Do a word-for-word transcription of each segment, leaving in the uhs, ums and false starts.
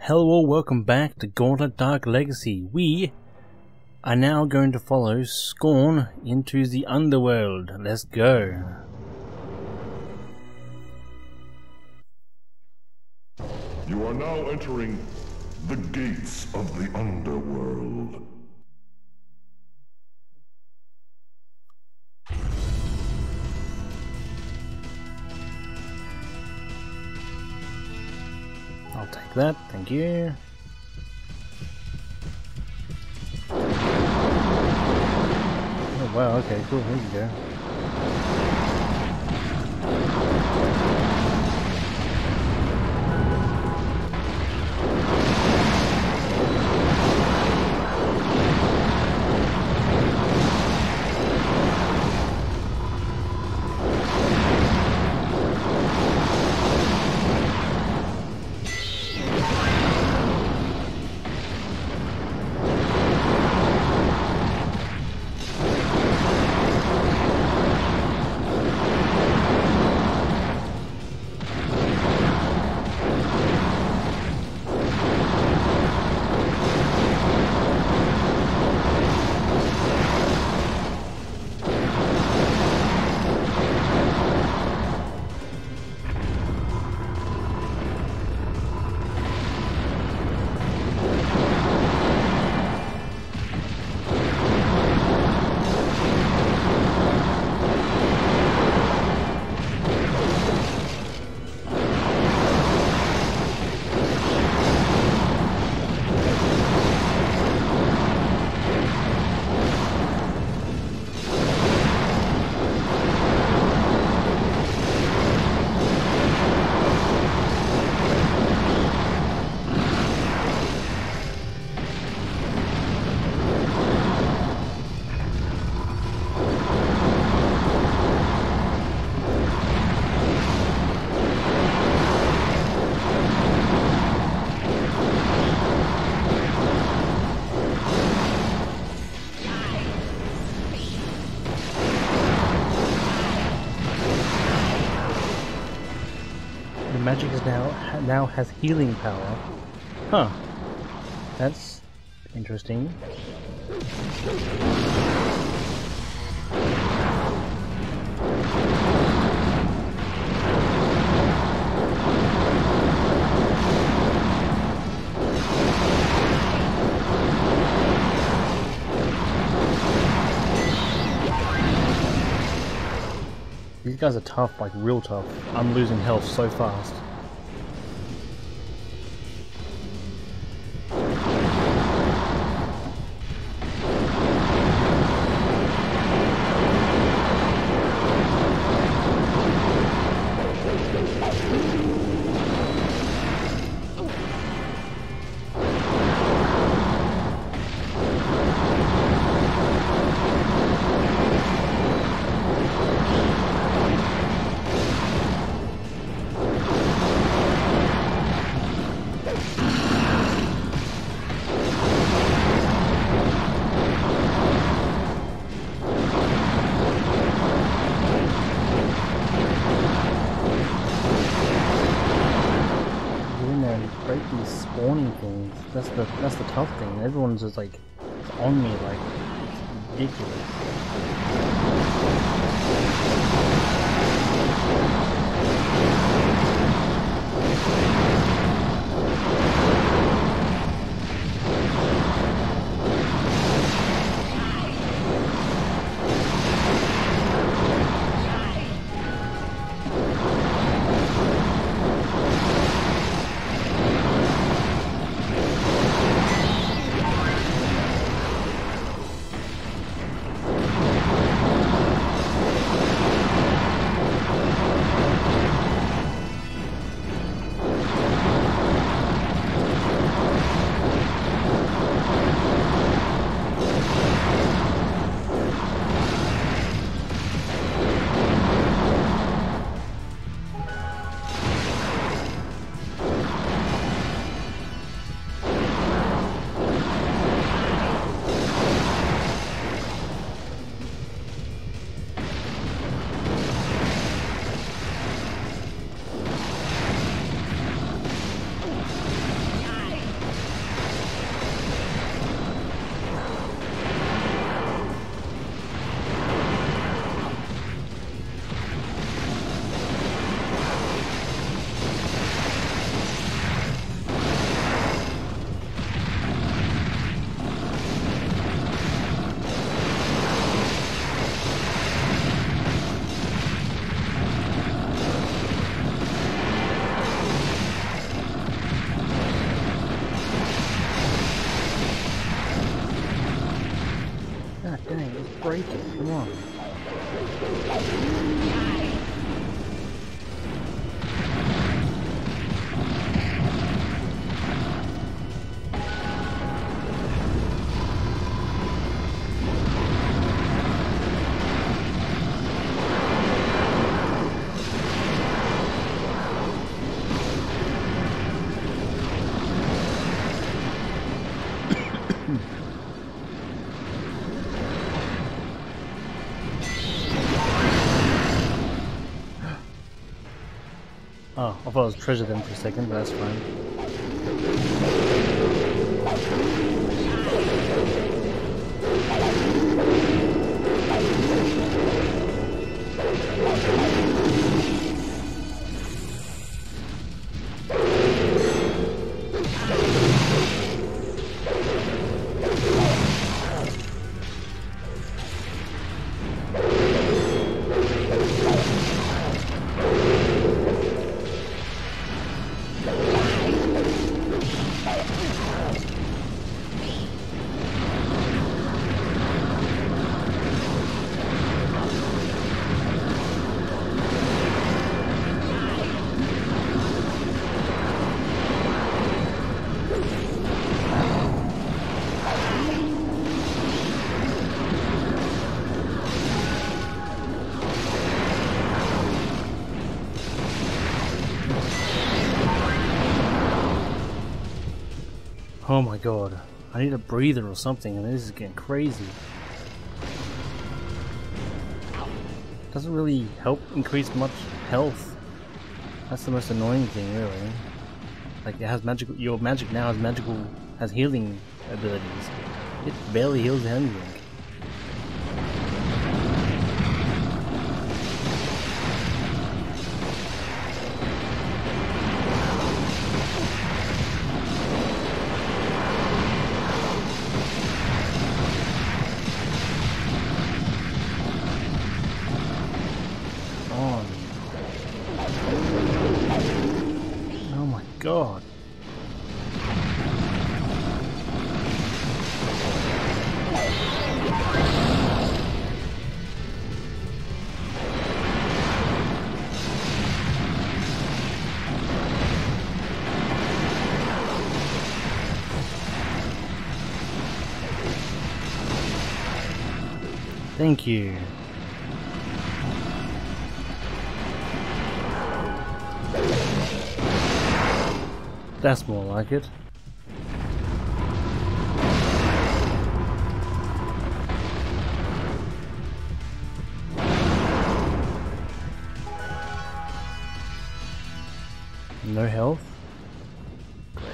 Hello, welcome back to Gauntlet: Dark Legacy. We are now going to follow Skorne into the Underworld. Let's go. You are now entering the Gates of the Underworld. I'll take that, thank you. Oh wow, okay, cool, here you go. Magic is now now has healing power. Huh. That's interesting. These guys are tough, like real tough. I'm losing health so fast. That's the that's the tough thing. Everyone's just like on me, like it's ridiculous. Oh, I thought it was treasure then for a second, but that's fine. Oh my god, I need a breather or something, and this is getting crazy. Doesn't really help increase much health. That's the most annoying thing, really. Like, it has magical, your magic now has magical, has healing abilities. It barely heals anything. God. Thank you. That's more like it. No health? Great.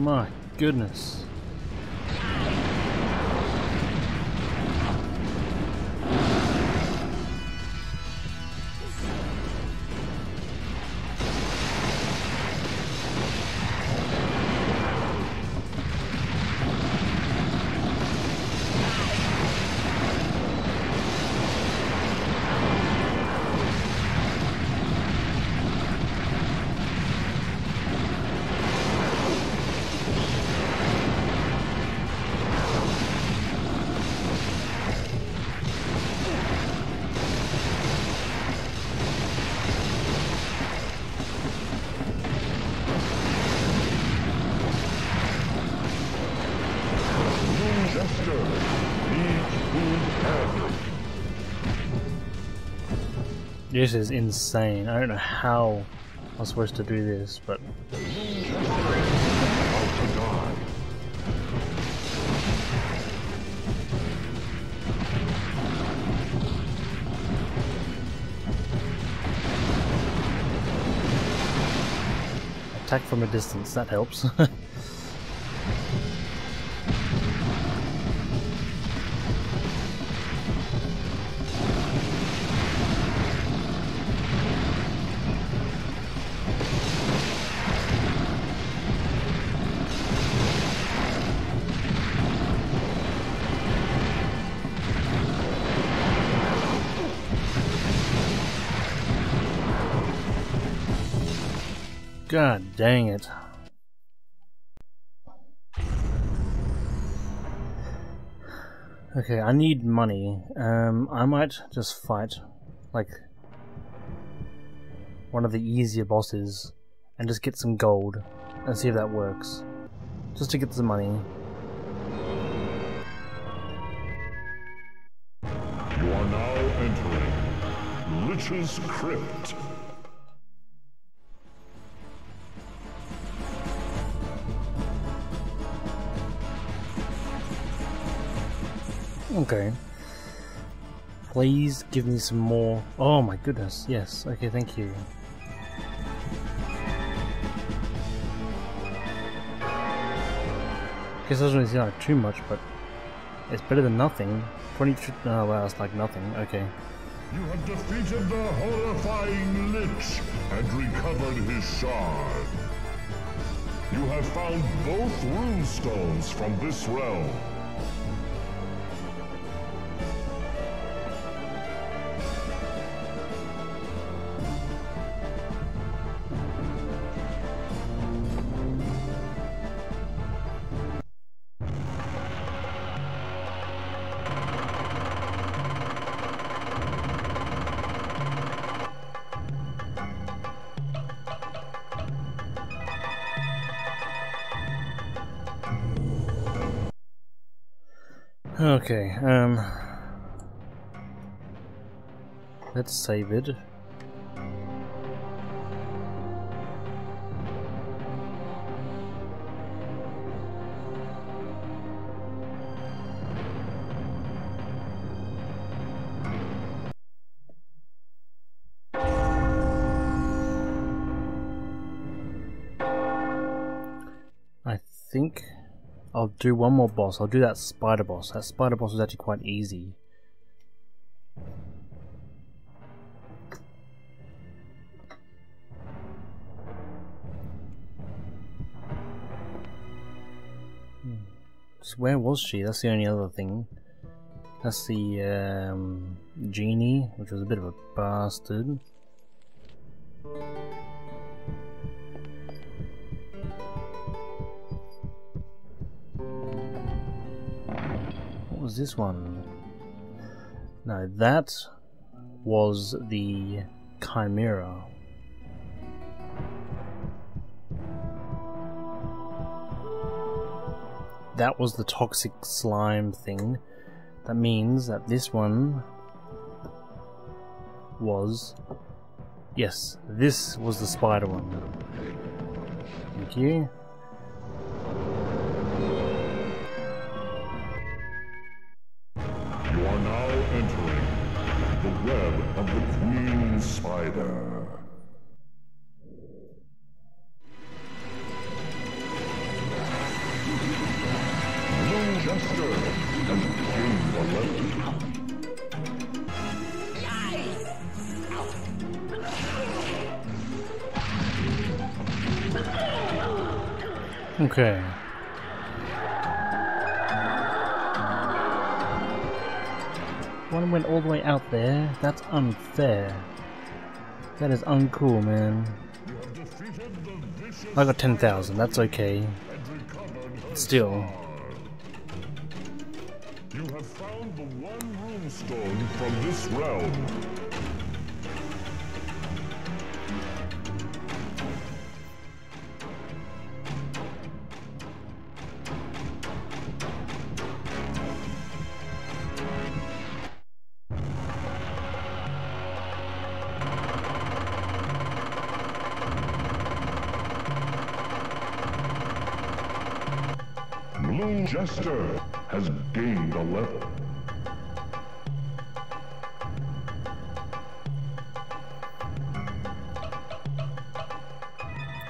My goodness. This is insane. I don't know how I'm supposed to do this, but... attack from a distance, that helps. God dang it. Okay, I need money. Um, I might just fight like one of the easier bosses and just get some gold and see if that works. Just to get some money. You are now entering Rich's Crypt. Okay. Please give me some more. Oh my goodness, yes. Okay, thank you. I guess it doesn't really seem like too much, but it's better than nothing. twenty-three. Oh wow, it's like nothing. Okay. You have defeated the horrifying Lich and recovered his shard. You have found both runestones from this realm. Okay, um, let's save it. I think I'll do one more boss. I'll do that spider boss. That spider boss was actually quite easy. Hmm. So where was she? That's the only other thing. That's the um, genie, which was a bit of a bastard. This one? No, that was the Chimera. That was the toxic slime thing. That means that this one was... yes, this was the spider one. Thank you. Of the Queen Spider. Blue Jester and Queen Spider. Okay. One went all the way out there. That's unfair. That is uncool, man. I got ten thousand. That's okay. Still. You have found the one runestone from this realm. Blue Jester has gained a level.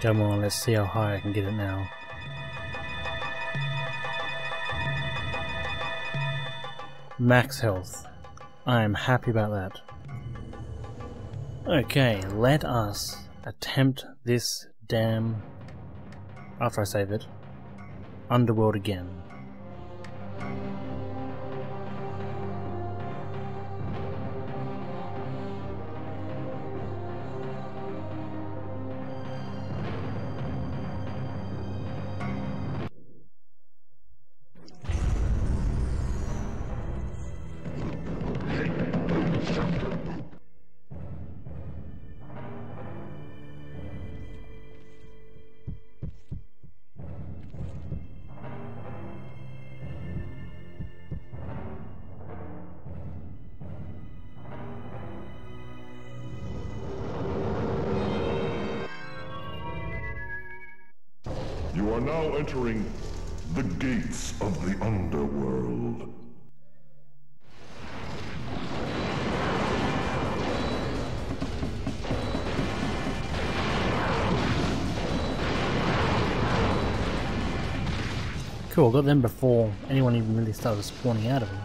Come on, let's see how high I can get it now. Max health. I am happy about that. Okay, let us attempt this damn, after I save it, Underworld again. You are now entering the Gates of the Underworld. Cool, got them before anyone even really started spawning out of them.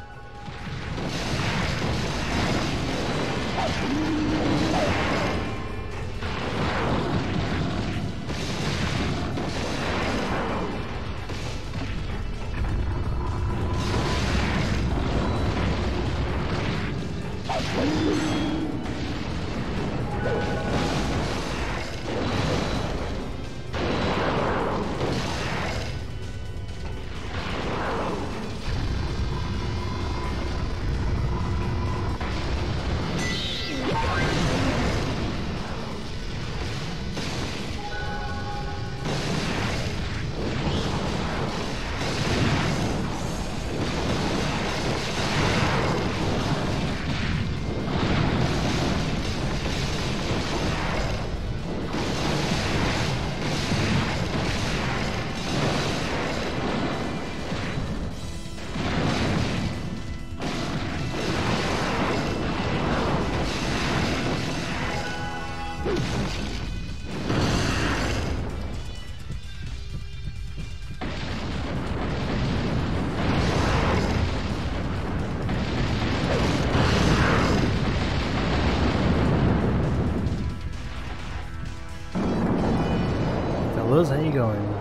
How you going?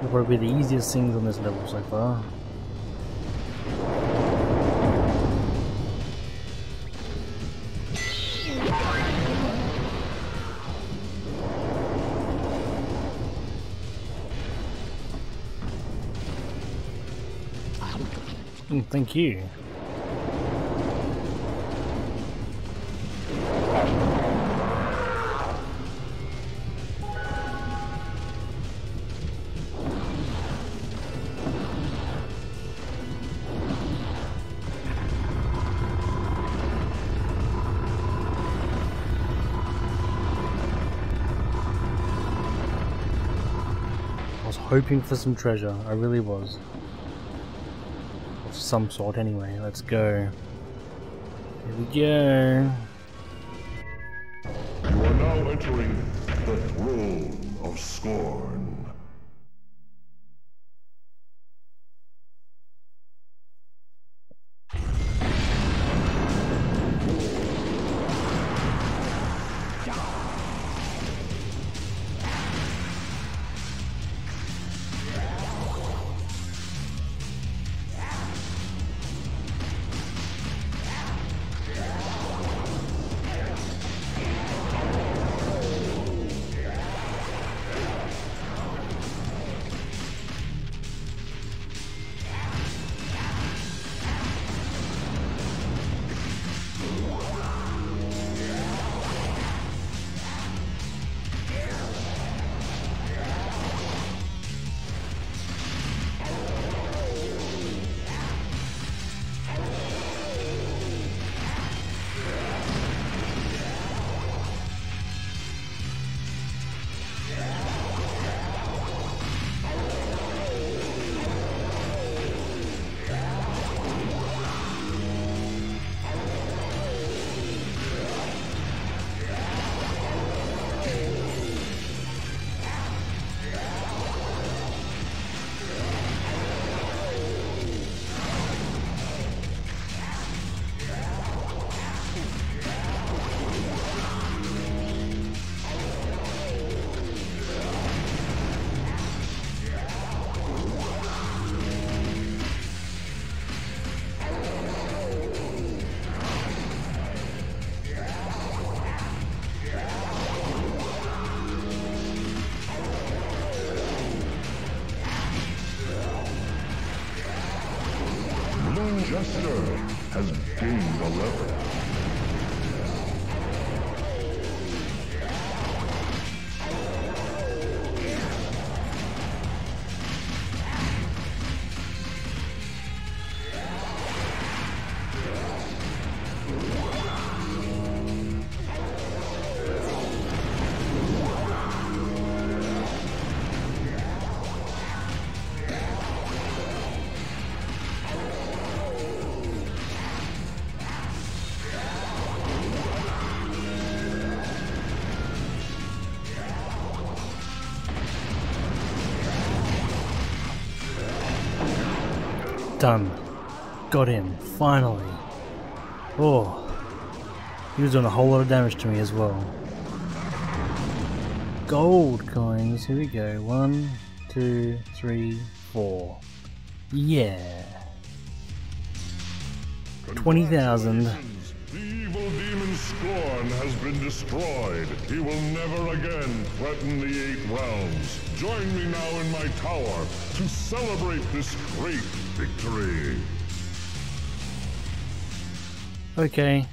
They'll probably be the easiest things on this level so far. Mm, thank you. Hoping for some treasure, I really was. Of some sort, anyway. Let's go. Here we go. You are now entering the Throne of Skorne. Jester has gained a level. Done. Got him. Finally. Oh. He was doing a whole lot of damage to me as well. Gold coins. Here we go. One, two, three, four. Yeah. twenty thousand. The evil demon Skorne has been destroyed. He will never again threaten the eight realms. Join me now in my tower to celebrate this great victory. Okay.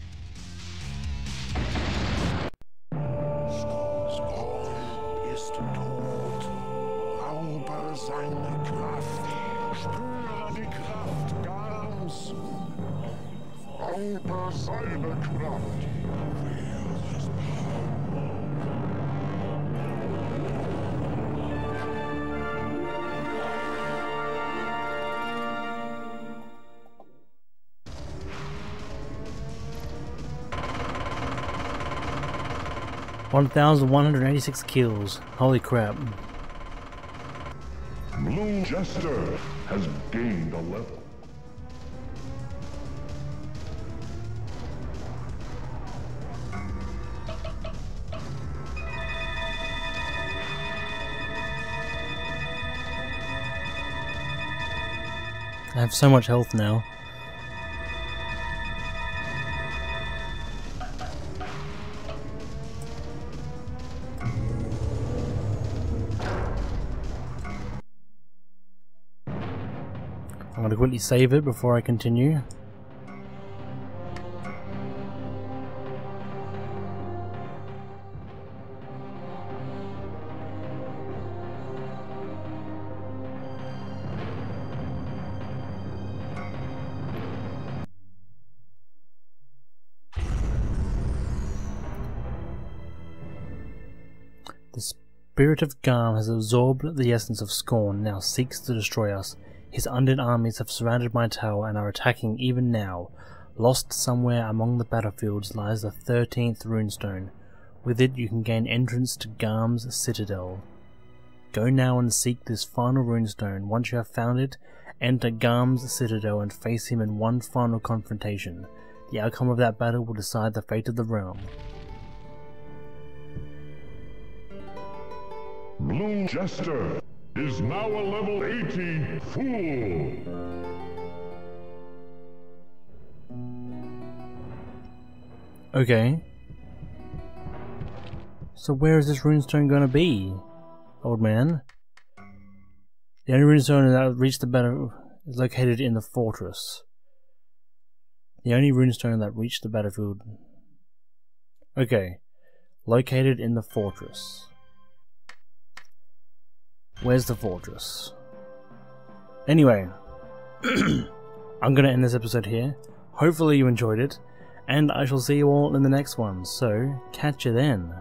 one thousand one hundred eighty-six kills. Holy crap. Blue Jester has gained a level. I have so much health now. I'm gonna quickly save it before I continue. The spirit of Garm has absorbed the essence of Skorne, now seeks to destroy us. His undead armies have surrounded my tower and are attacking even now. Lost somewhere among the battlefields lies the thirteenth runestone. With it you can gain entrance to Garm's citadel. Go now and seek this final runestone. Once you have found it, enter Garm's citadel and face him in one final confrontation. The outcome of that battle will decide the fate of the realm. Blue Jester is now a level eighty fool. Okay. So where is this runestone gonna be, old man? The only runestone that reached the battle is located in the fortress. The only runestone that reached the battlefield. Okay. Located in the fortress. Where's the fortress? Anyway, I'm going to end this episode here. Hopefully you enjoyed it, and I shall see you all in the next one, so catch you then.